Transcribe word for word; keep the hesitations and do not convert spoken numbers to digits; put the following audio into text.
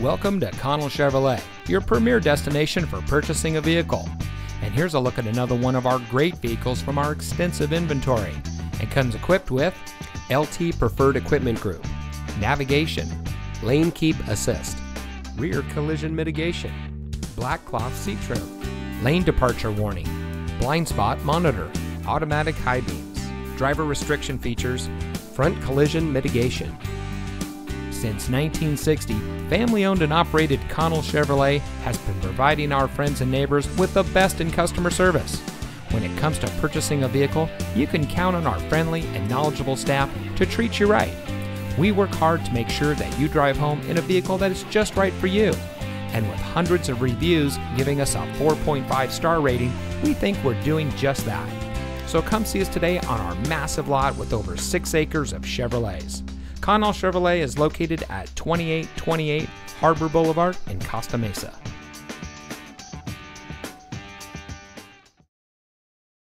Welcome to Connell Chevrolet, your premier destination for purchasing a vehicle. And here's a look at another one of our great vehicles from our extensive inventory. It comes equipped with L T Preferred Equipment Group, navigation, Lane Keep Assist, Rear Collision Mitigation, black cloth seat trim, Lane Departure Warning, Blind Spot Monitor, Automatic High Beams, Driver Restriction Features, Front Collision Mitigation. Since nineteen sixty, family-owned and operated Connell Chevrolet has been providing our friends and neighbors with the best in customer service. When it comes to purchasing a vehicle, you can count on our friendly and knowledgeable staff to treat you right. We work hard to make sure that you drive home in a vehicle that is just right for you. And with hundreds of reviews giving us a four point five star rating, we think we're doing just that. So come see us today on our massive lot with over six acres of Chevrolets. Connell Chevrolet is located at twenty-eight twenty-eight Harbor Boulevard in Costa Mesa.